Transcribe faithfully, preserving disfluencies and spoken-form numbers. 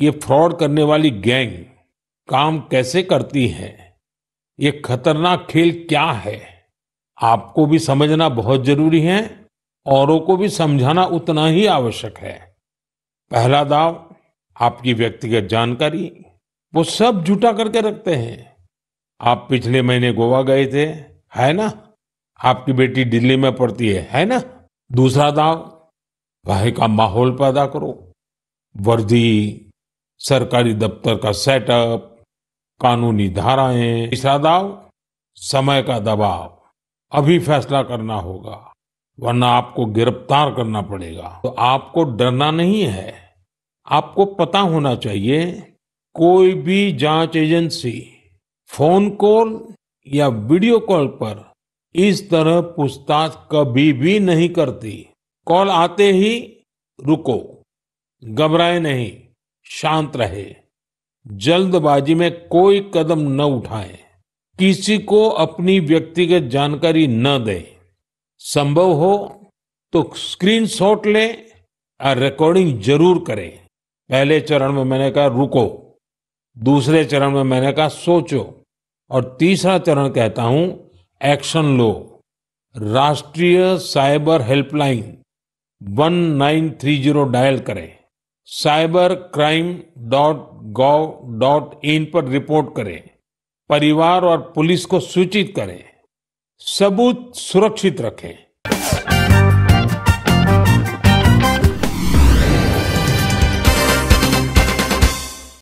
ये फ्रॉड करने वाली गैंग काम कैसे करती है, ये खतरनाक खेल क्या है, आपको भी समझना बहुत जरूरी है, औरों को भी समझाना उतना ही आवश्यक है। पहला दाव आपकी व्यक्तिगत जानकारी, वो सब जुटा करके रखते हैं। आप पिछले महीने गोवा गए थे, है ना? आपकी बेटी दिल्ली में पढ़ती है, है ना? दूसरा दाव, वहाँ का माहौल पैदा करो। वर्दी, सरकारी दफ्तर का सेटअप, कानूनी धाराएं। तीसरा दाव, समय का दबाव, अभी फैसला करना होगा वरना आपको गिरफ्तार करना पड़ेगा। तो आपको डरना नहीं है, आपको पता होना चाहिए कोई भी जांच एजेंसी फोन कॉल या वीडियो कॉल पर इस तरह पूछताछ कभी भी नहीं करती। कॉल आते ही रुको, घबराए नहीं, शांत रहे, जल्दबाजी में कोई कदम न उठाएं, किसी को अपनी व्यक्तिगत जानकारी न दें, संभव हो तो स्क्रीनशॉट लें और रिकॉर्डिंग जरूर करें। पहले चरण में मैंने कहा रुको, दूसरे चरण में मैंने कहा सोचो, और तीसरा चरण कहता हूं एक्शन लो। राष्ट्रीय साइबर हेल्पलाइन उन्नीस तीस डायल करें, cyber crime dot gov dot in पर रिपोर्ट करें, परिवार और पुलिस को सूचित करें, सबूत सुरक्षित रखें।